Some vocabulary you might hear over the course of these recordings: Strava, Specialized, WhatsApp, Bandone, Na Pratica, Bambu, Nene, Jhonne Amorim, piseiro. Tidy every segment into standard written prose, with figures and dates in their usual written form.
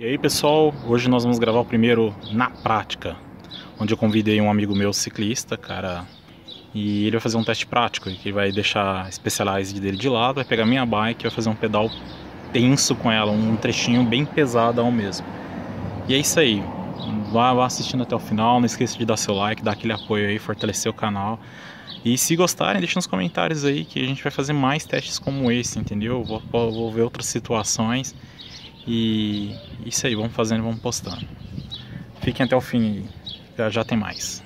E aí pessoal, hoje nós vamos gravar o primeiro Na Prática, onde eu convidei um amigo meu ciclista, cara, e ele vai fazer um teste prático, que vai deixar a Specialized dele de lado, vai pegar minha bike e vai fazer um pedal tenso com ela, um trechinho bem pesado ao mesmo. E é isso aí, vá assistindo até o final, não esqueça de dar seu like, dar aquele apoio aí, fortalecer o canal. E se gostarem, deixa nos comentários aí que a gente vai fazer mais testes como esse, entendeu? Vou ver outras situações. E isso aí, vamos fazendo, vamos postando. Fiquem até o fim, já tem mais.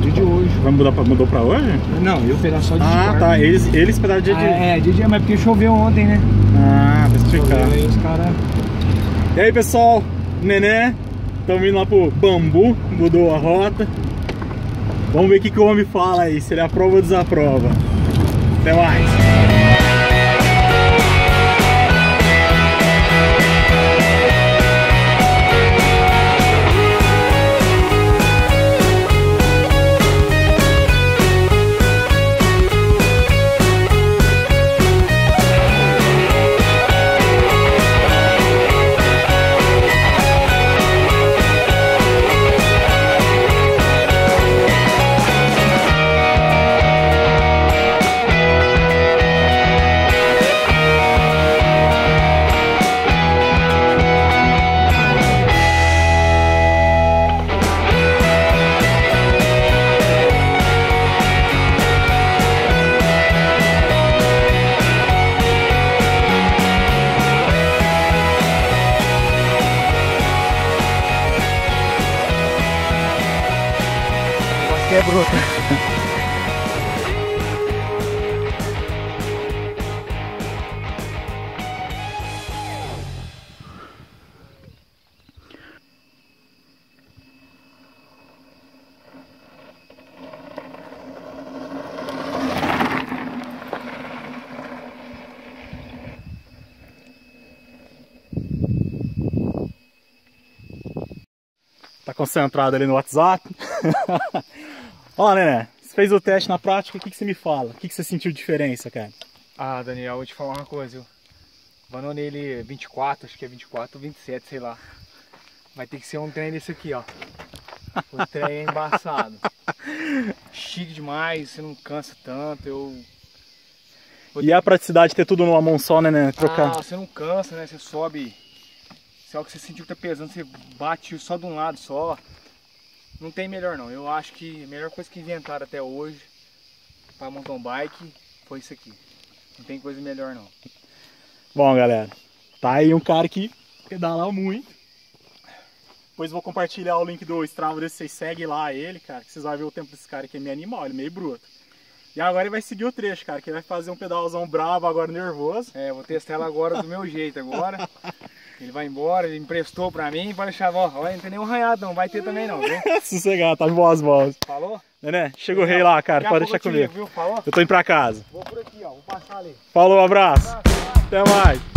Dia de hoje. Vai mudar pra, mudou pra hoje? Não, eu pegar só de dia. Ah, tá, eles pegaram dia de hoje. É, dia de hoje, mas porque choveu ontem, né? Ah, pra explicar. Aí, os cara... E aí, pessoal, Nene. Estamos indo lá pro Bambu, mudou a rota. Vamos ver o que o homem fala aí, se ele aprova ou desaprova. Até mais! É bruto. Tá concentrado ali no WhatsApp. Olha, Nene, você fez o teste na prática, o que você me fala? O que você sentiu de diferença, cara? Ah, Daniel, vou te falar uma coisa. O Bandone, ele 24, acho que é 24 ou 27, sei lá. Vai ter que ser um treino esse aqui, ó. O treino é embaçado. Chique demais, você não cansa tanto, eu... E a praticidade de ter tudo numa mão só, né, Nene? Trocando. Ah, você não cansa, né? Você sobe... Se é o que você sentiu que tá pesando, você bate só de um lado só. Não tem melhor não, eu acho que a melhor coisa que inventaram até hoje para mountain bike foi isso aqui. Não tem coisa melhor não. Bom galera, tá aí um cara que pedala muito. Depois vou compartilhar o link do Strava desse, vocês seguem lá ele, cara, que vocês vão ver o tempo desse cara que é meio animal, ele é meio bruto. E agora ele vai seguir o trecho, cara, que ele vai fazer um pedalzão bravo agora nervoso. É, vou testar ela agora do meu jeito agora. Ele vai embora, ele emprestou pra mim, pode deixar, ó, não tem nenhum arranhado não, vai ter também não, viu? Sossegado, tá em boas mãos. Falou? Nene, chega o rei lá, cara, pode deixar comigo. Eu tô indo pra casa. Vou por aqui, ó, vou passar ali. Falou, abraço. Até mais.